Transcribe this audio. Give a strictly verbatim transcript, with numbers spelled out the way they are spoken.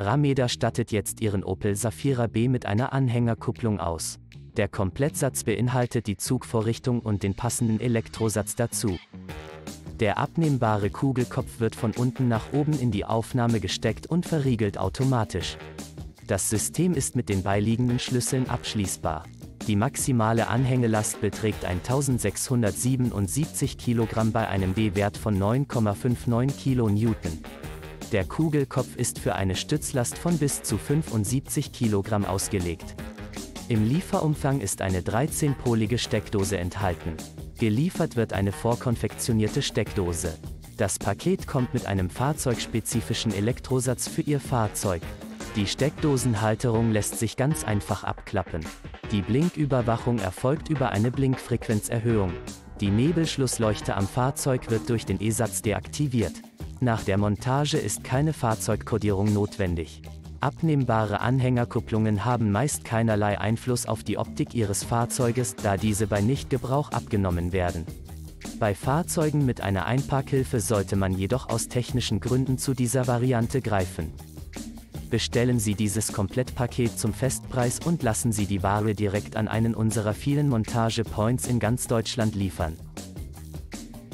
Rameder stattet jetzt ihren Opel Zafira B mit einer Anhängerkupplung aus. Der Komplettsatz beinhaltet die Zugvorrichtung und den passenden Elektrosatz dazu. Der abnehmbare Kugelkopf wird von unten nach oben in die Aufnahme gesteckt und verriegelt automatisch. Das System ist mit den beiliegenden Schlüsseln abschließbar. Die maximale Anhängelast beträgt eintausendsechshundertsiebenundsiebzig Kilogramm bei einem D-Wert von neun Komma neunundfünfzig Kilonewton. Der Kugelkopf ist für eine Stützlast von bis zu fünfundsiebzig Kilogramm ausgelegt. Im Lieferumfang ist eine dreizehnpolige Steckdose enthalten. Geliefert wird eine vorkonfektionierte Steckdose. Das Paket kommt mit einem fahrzeugspezifischen Elektrosatz für Ihr Fahrzeug. Die Steckdosenhalterung lässt sich ganz einfach abklappen. Die Blinküberwachung erfolgt über eine Blinkfrequenzerhöhung. Die Nebelschlussleuchte am Fahrzeug wird durch den E-Satz deaktiviert. Nach der Montage ist keine Fahrzeugkodierung notwendig. Abnehmbare Anhängerkupplungen haben meist keinerlei Einfluss auf die Optik Ihres Fahrzeuges, da diese bei Nichtgebrauch abgenommen werden. Bei Fahrzeugen mit einer Einparkhilfe sollte man jedoch aus technischen Gründen zu dieser Variante greifen. Bestellen Sie dieses Komplettpaket zum Festpreis und lassen Sie die Ware direkt an einen unserer vielen Montagepoints in ganz Deutschland liefern.